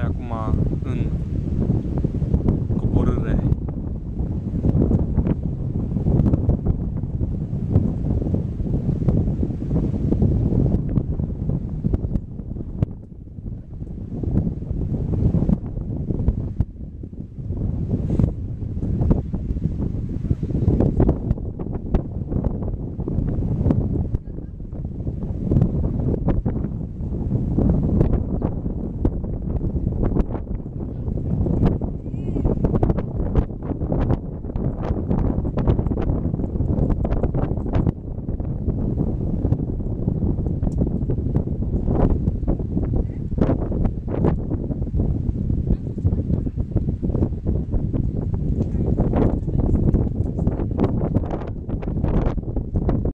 acum în